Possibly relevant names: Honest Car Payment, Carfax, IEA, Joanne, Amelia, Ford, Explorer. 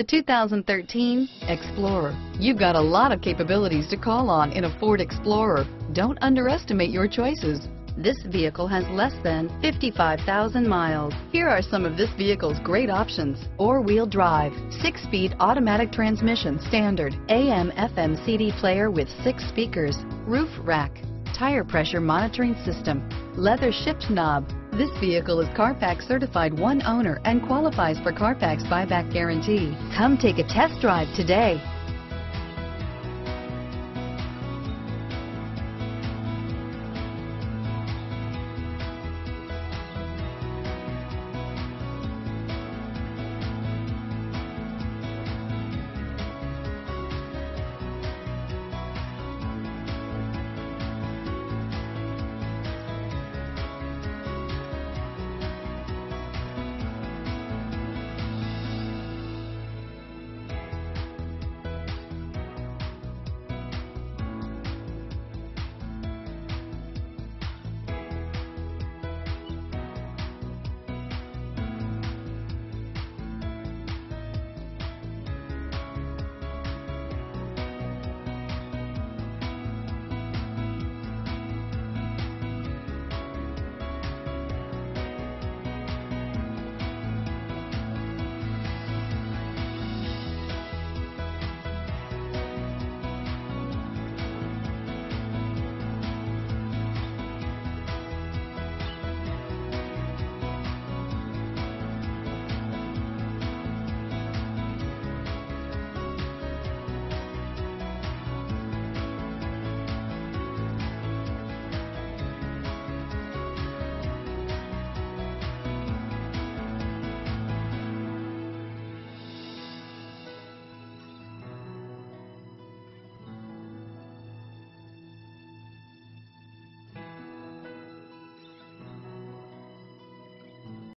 The 2013 Explorer. You've got a lot of capabilities to call on in a Ford Explorer. Don't underestimate your choices. This vehicle has less than 55,000 miles. Here are some of this vehicle's great options: four-wheel drive, six-speed automatic transmission, standard, AM/FM CD player with 6 speakers, roof rack, tire pressure monitoring system, leather shift knob. This vehicle is Carfax certified one owner and qualifies for Carfax buyback guarantee. Come take a test drive today.